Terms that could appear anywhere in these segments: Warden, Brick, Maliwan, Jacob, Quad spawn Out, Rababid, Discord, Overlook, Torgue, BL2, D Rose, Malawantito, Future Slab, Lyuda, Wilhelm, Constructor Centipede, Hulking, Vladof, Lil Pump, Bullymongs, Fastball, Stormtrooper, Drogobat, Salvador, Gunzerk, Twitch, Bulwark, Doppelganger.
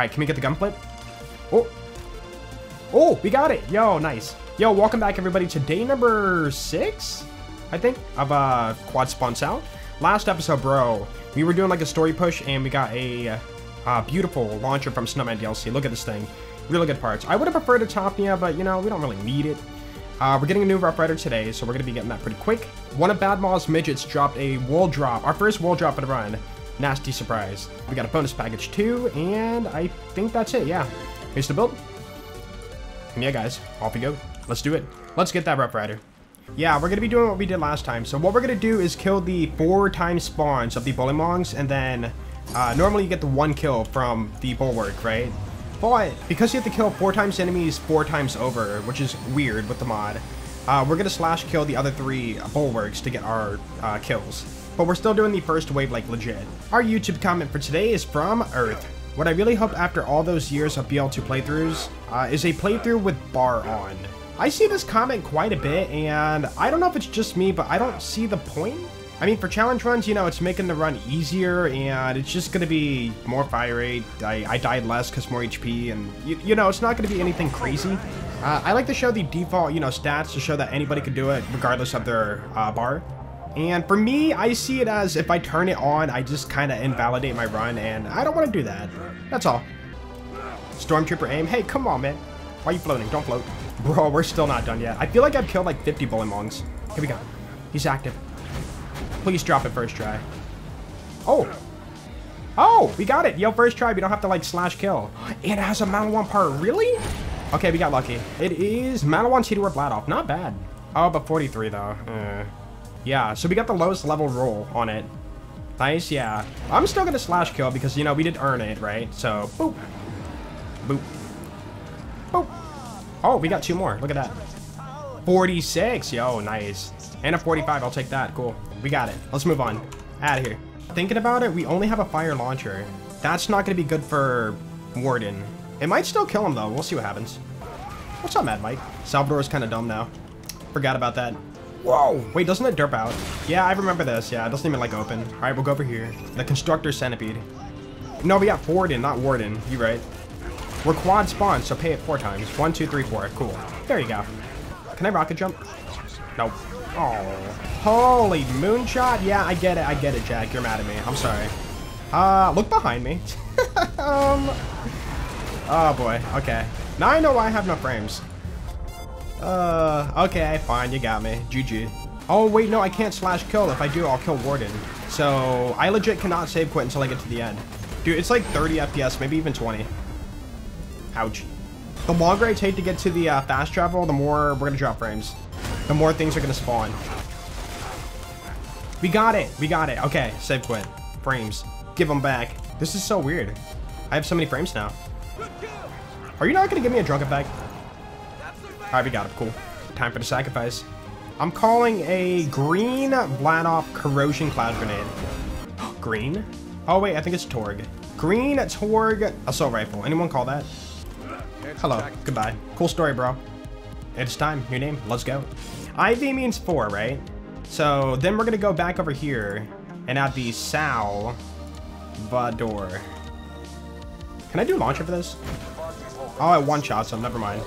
Alright, can we get the gunplate? Oh! Oh, we got it! Yo, nice. Yo, welcome back, everybody, to day number 6, I think, of Quad Spawn Out. Last episode, bro, we were doing, like, a story push, and we got a beautiful launcher from Snowman DLC. Look at this thing. Really good parts. I would have preferred a Topnia, but, you know, we don't really need it. We're getting a new Rough Rider today, so we're going to be getting that pretty quick. One of Bad Maw's midgets dropped a wool drop. Our first wool drop of the run. Nasty surprise. We got a bonus package, too, and I think that's it, yeah. Here's the build. And yeah, guys, off we go. Let's do it. Let's get that Rough Rider. Yeah, we're going to be doing what we did last time. So what we're going to do is kill the 4 spawns of the Bullymongs, and then normally you get the 1 kill from the Bulwark, right? But because you have to kill 4 enemies 4 over, which is weird with the mod, we're going to slash kill the other 3 Bulwarks to get our kills. But we're still doing the first wave like legit. Our YouTube comment for today is from Earth. What I really hope after all those years of BL2 playthroughs is a playthrough with bar on. I see this comment quite a bit, and I don't know if it's just me, but I don't see the point. I mean, for challenge runs, you know, it's making the run easier, and it's just going to be more fire rate. I died less because more HP, and, you know, it's not going to be anything crazy. I like to show the default, you know, stats to show that anybody could do it regardless of their bar. And for me, I see it as if I turn it on, I just kind of invalidate my run, and I don't want to do that. That's all. Stormtrooper aim. Hey, come on, man. Why are you floating? Don't float. Bro, we're still not done yet. I feel like I've killed like 50 Bullymongs. Here we go. He's active. Please drop it first try. Oh. Oh, we got it. Yo, first try. We don't have to like slash kill. It has a Malawantito part. Really? Okay, we got lucky. It is Malawantito or Vladof. Not bad. Oh, but 43 though. Yeah, so we got the lowest level roll on it. Nice, yeah. I'm still going to slash kill because, you know, we did earn it, right? So, boop. Boop. Boop. Oh, we got 2 more. Look at that. 46. Yo, nice. And a 45. I'll take that. Cool. We got it. Let's move on. Out of here. Thinking about it, we only have a fire launcher. That's not going to be good for Warden. It might still kill him, though. We'll see what happens. What's up, Mad Mike? Salvador is kind of dumb now. Forgot about that. Whoa. Wait, doesn't it derp out? Yeah, I remember this. Yeah, it doesn't even, like, open. All right, we'll go over here. The Constructor Centipede. No, we got Forden, not Warden. You're right. We're quad spawn, so pay it 4 times. 1, 2, 3, 4. Cool. There you go. Can I rocket jump? Nope. Oh. Holy moonshot. Yeah, I get it. I get it, Jack. You're mad at me. I'm sorry. Look behind me. Oh, boy. Okay. Now I know why I have no frames. Okay. Fine. You got me. GG. Oh, wait. No, I can't slash kill. If I do, I'll kill Warden. So, I legit cannot save quit until I get to the end. Dude, it's like 30 FPS, maybe even 20. Ouch. The longer I take to get to the fast travel, the more we're going to drop frames. The more things are going to spawn. We got it. We got it. Okay. Save quit. Frames. Give them back. This is so weird. I have so many frames now. Are you not going to give me a Drogobat back? All right. We got it. Cool. Time for the sacrifice. I'm calling a green Vladof corrosion cloud grenade. Green? Oh, wait. I think it's Torgue. Green Torgue assault rifle. Anyone call that? Hello. Goodbye. Cool story, bro. It's time. New name. Let's go. IV means 4, right? So then we're going to go back over here and add the Salvador. Can I do launcher for this? Oh, I one-shot some. Never mind.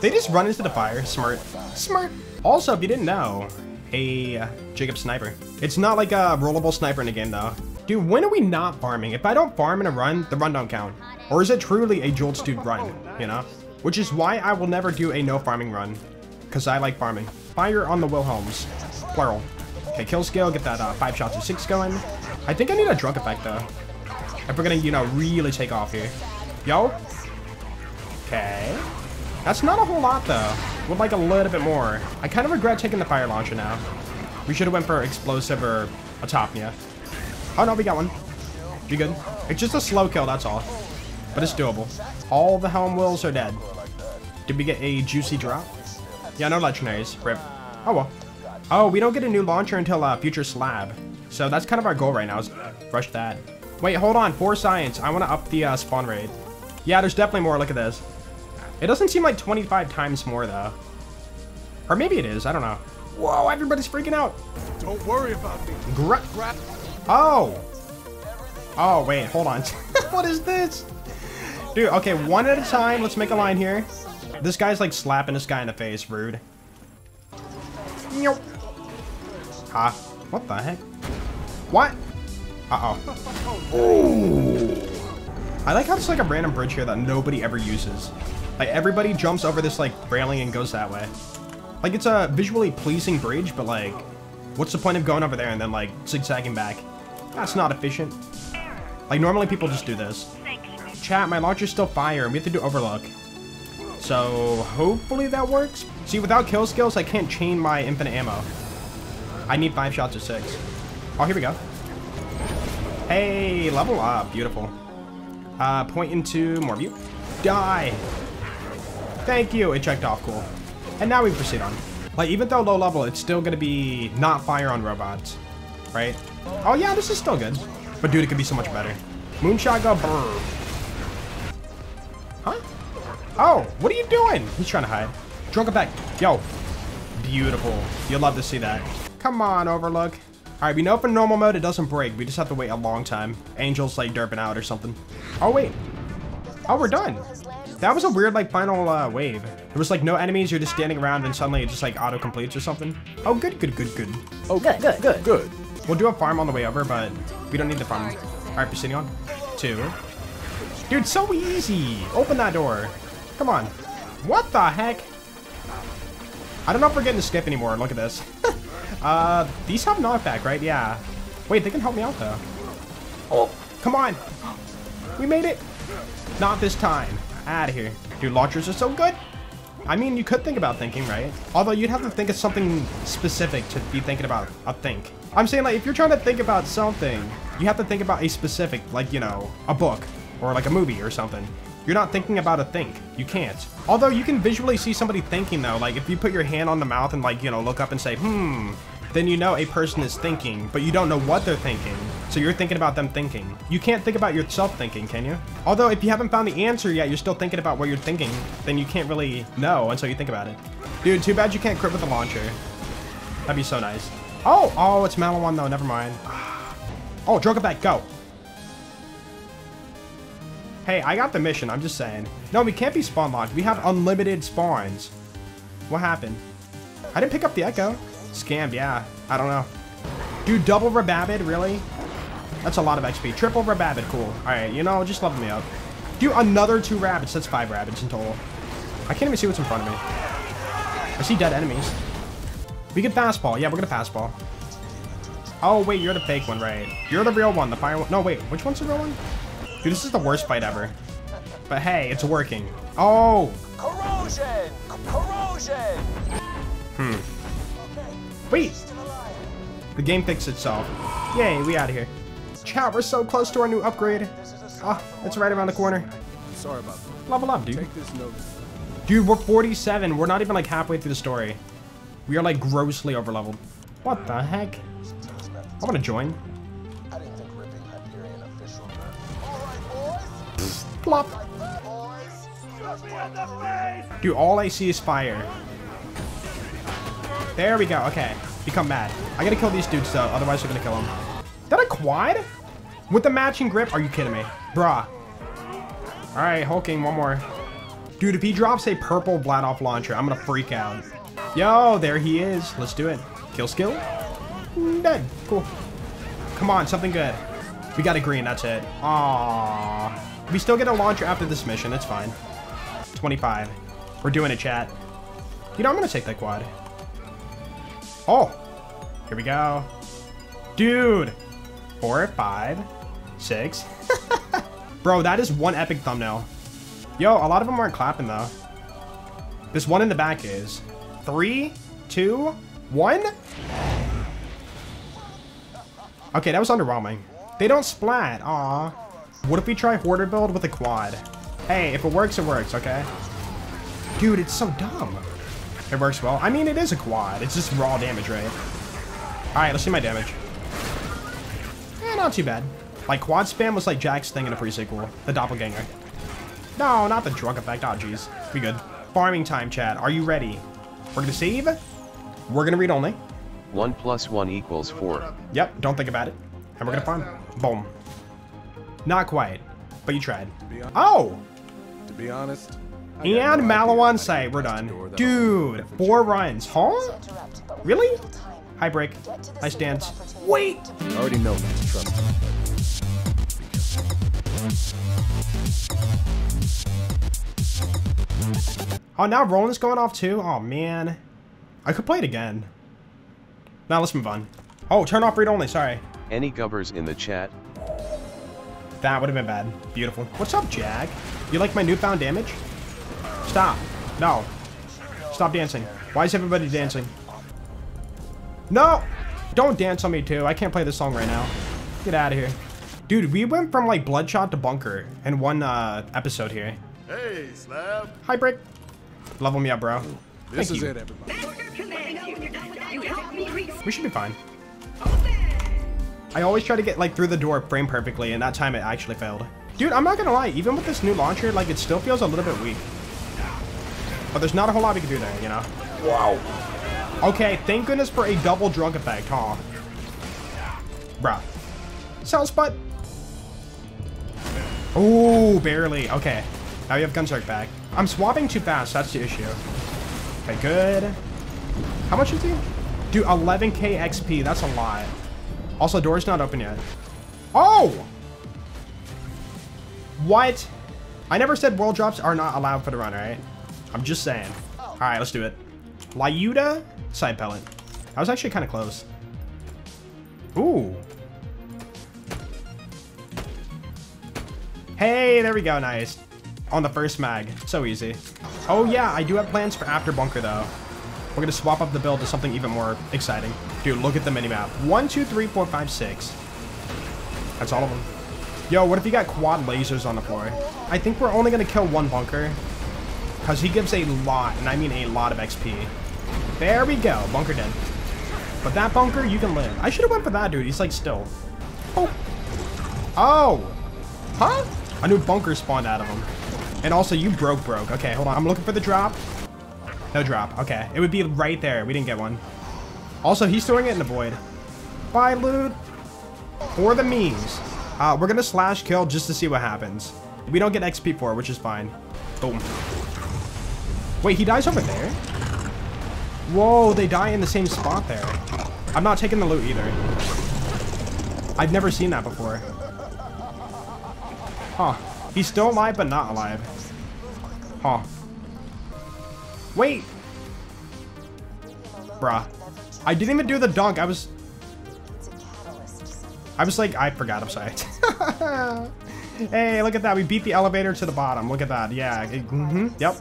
They just run into the fire. Smart. Smart. Also, if you didn't know, a Jacob sniper. It's not like a rollable sniper in the game, though. Dude, when are we not farming? If I don't farm in a run, the run don't count. Or is it truly a Jolt's dude run, you know? Which is why I will never do a no farming run. Because I like farming. Fire on the Wilhelms. Plural. Okay, kill scale. Get that 5 shots of 6 going. I think I need a drunk effect, though. If we're going to, you know, really take off here. Yo. Okay. That's not a whole lot, though. Would like a little bit more. I kind of regret taking the fire launcher now. We should have went for explosive or a Topnia. Oh, no, we got one. Be good. It's just a slow kill, that's all. But it's doable. All the Helm Wills are dead. Did we get a juicy drop? Yeah, no legendaries. Rip. Oh, well. Oh, we don't get a new launcher until Future Slab. So that's kind of our goal right now is rush that. Wait, hold on. 4 science. I want to up the spawn rate. Yeah, there's definitely more. Look at this. It doesn't seem like 25 times more, though. Or maybe it is. I don't know. Whoa, everybody's freaking out. Don't worry about me. Oh! Oh, wait, hold on. What is this? Dude, okay, one at a time. Let's make a line here. This guy's like slapping this guy in the face, rude. Nope. Ah, what the heck? What? Uh-oh. Ooh. I like how it's like a random bridge here that nobody ever uses. Like, everybody jumps over this, like, railing and goes that way. Like, it's a visually pleasing bridge, but, like, what's the point of going over there and then, like, zigzagging back? That's not efficient. Like, normally people just do this. Chat, my launcher's still fire, and we have to do Overlook. So, hopefully that works. See, without kill skills, I can't chain my infinite ammo. I need 5 shots or 6. Oh, here we go. Hey, level up. Beautiful. Point into more view. Die. Thank you. It checked off. Cool. And now we proceed on. Like, even though low level, it's still gonna be not fire on robots, right? Oh yeah, this is still good. But dude, it could be so much better. Moonshot go brrr. Huh? Oh, what are you doing? He's trying to hide. Drogobat. Yo. Beautiful. You'll love to see that. Come on, Overlook. All right, we know for normal mode, it doesn't break. We just have to wait a long time. Angel's like derping out or something. Oh wait. Oh, we're done. That was a weird, like, final wave. There was, like, no enemies. You're just standing around, and suddenly it just, like, auto-completes or something. Oh, good. Oh, good. We'll do a farm on the way over, but we don't need the farm. All right, proceeding on. 2. Dude, so easy. Open that door. Come on. What the heck? I don't know if we're getting to skip anymore. Look at this. These have knockback, right? Yeah. Wait, they can help me out, though. Oh, come on. We made it. Not this time. Out of here. Dude, launchers are so good. I mean, you could think about thinking, right? Although you'd have to think of something specific to be thinking about a think. I'm saying, like, if you're trying to think about something, you have to think about a specific, like, you know, a book or like a movie or something. You're not thinking about a think. You can't. Although you can visually see somebody thinking, though. Like, if you put your hand on the mouth and, like, you know, look up and say, hmm, then you know a person is thinking, but you don't know what they're thinking. So you're thinking about them thinking. You can't think about yourself thinking, can you? Although if you haven't found the answer yet, you're still thinking about what you're thinking, then you can't really know until you think about it. Dude, too bad you can't crit with the launcher. That'd be so nice. Oh, oh, it's Malawantito though, never mind. Oh, Drogobat, go. Hey, I got the mission, I'm just saying. No, we can't be spawn locked. We have unlimited spawns. What happened? I didn't pick up the echo. Scammed, yeah. I don't know. Dude, double Rababid, really? That's a lot of XP. Triple Rababid, cool. All right, you know, just level me up. Do another 2 rabbits. That's 5 rabbits in total. I can't even see what's in front of me. I see dead enemies. We can fastball. Yeah, we're gonna fastball. Oh wait, you're the fake one, right? You're the real one. The fire one. No, wait. Which one's the real one? Dude, this is the worst fight ever. But hey, it's working. Oh. Corrosion. Corrosion. Wait. The game fixed itself. Yay, we out of here. Chat, we're so close to our new upgrade. Ah, oh, it's right around the corner. Sorry about that. Level up, dude. Dude, we're 47. We're not even like halfway through the story. We are like grossly overleveled. What the heck? I want to join. Plop. Dude, all I see is fire. There we go. Okay. Become mad. I gotta kill these dudes, though. Otherwise, we're gonna kill them. That a quad? With the matching grip? Are you kidding me? Bruh. All right, Hulking, one more. Dude, if he drops a purple Vladof launcher, I'm gonna freak out. Yo, there he is. Let's do it. Kill skill. Dead. Cool. Come on, something good. We got a green. That's it. Aww. We still get a launcher after this mission. It's fine. 25. We're doing it, chat. You know, I'm gonna take that quad. Oh, here we go. Dude, 4, 5, 6. Bro, that is one epic thumbnail. Yo, a lot of them aren't clapping though. This one in the back is 3, 2, 1. Okay, that was underwhelming. They don't splat, aw. What if we try hoarder build with a quad? Hey, if it works, it works, okay? Dude, it's so dumb. It works well. I mean, it is a quad. It's just raw damage, right? All right, let's see my damage. Eh, not too bad. Like, quad spam was like Jack's thing in a pre-sequel. The Doppelganger. No, not the drug effect. Oh, jeez. We good. Farming time, chat. Are you ready? We're going to save. We're going to read only. 1 + 1 = 4. Yep, don't think about it. And we're going to farm. Boom. Not quite. but you tried. Oh! To be honest, and Maliwan say we're done. Dude, 4 runs. Huh? Really? Hi, Brick. Nice dance. Wait! I already know not to trust him. Oh, now Roland's going off too? Oh, man. I could play it again. Now let's move on. Oh, turn off read only, sorry. Any gubbers in the chat? That would have been bad. Beautiful. What's up, Jag? You like my newfound damage? Stop. No. Stop dancing. Why is everybody dancing? No! Don't dance on me too. I can't play this song right now. Get out of here. Dude, we went from like Bloodshot to Bunker in one episode here. Hey, Slab. Hi, Brick. Level me up, bro. This is it, everybody. We should be fine. I always try to get like through the door frame perfectly, and that time it actually failed. Dude, I'm not gonna lie. Even with this new launcher, like it still feels a little bit weak. But there's not a whole lot we can do there, you know. Wow. Okay, thank goodness for a double drug effect, huh? Bruh. Sounds butt. Oh, barely. Okay. Now we have Gunzerk back. I'm swapping too fast. That's the issue. Okay, good. How much is he? Dude, 11k XP. That's a lot. Also, door's not open yet. Oh! What? I never said world drops are not allowed for the run, right? I'm just saying. All right, let's do it. Lyuda, side pellet. That was actually kind of close. Ooh. Hey, there we go. Nice. On the first mag. So easy. Oh, yeah. I do have plans for after bunker, though. We're going to swap up the build to something even more exciting. Dude, look at the minimap. 1, 2, 3, 4, 5, 6. That's all of them. Yo, what if you got quad lasers on the floor? I think we're only going to kill one bunker because he gives a lot, and I mean a lot of XP. There we go. Bunker dead. But that bunker, you can live. I should have went for that, dude. He's like still. Oh. Oh. Huh? A new bunker spawned out of him. And also, you broke. Okay, hold on. I'm looking for the drop. No drop. Okay. It would be right there. We didn't get one. Also, he's throwing it in the void. Bye, loot. For the memes. We're going to slash kill just to see what happens. We don't get XP for it, which is fine. Boom. Wait, he dies over there? Whoa, they die in the same spot there. I'm not taking the loot either. I've never seen that before. Huh. He's still alive, but not alive. Huh. Wait. Bruh. I didn't even do the dunk. I was like, I forgot. I'm sorry. Hey, look at that. We beat the elevator to the bottom. Look at that. Yeah. Yep.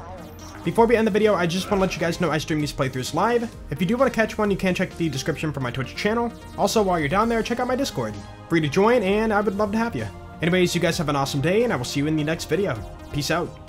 Before we end the video, I just want to let you guys know I stream these playthroughs live. If you do want to catch one, you can check the description for my Twitch channel. Also, while you're down there, check out my Discord. Free to join, and I would love to have you. Anyways, you guys have an awesome day, and I will see you in the next video. Peace out.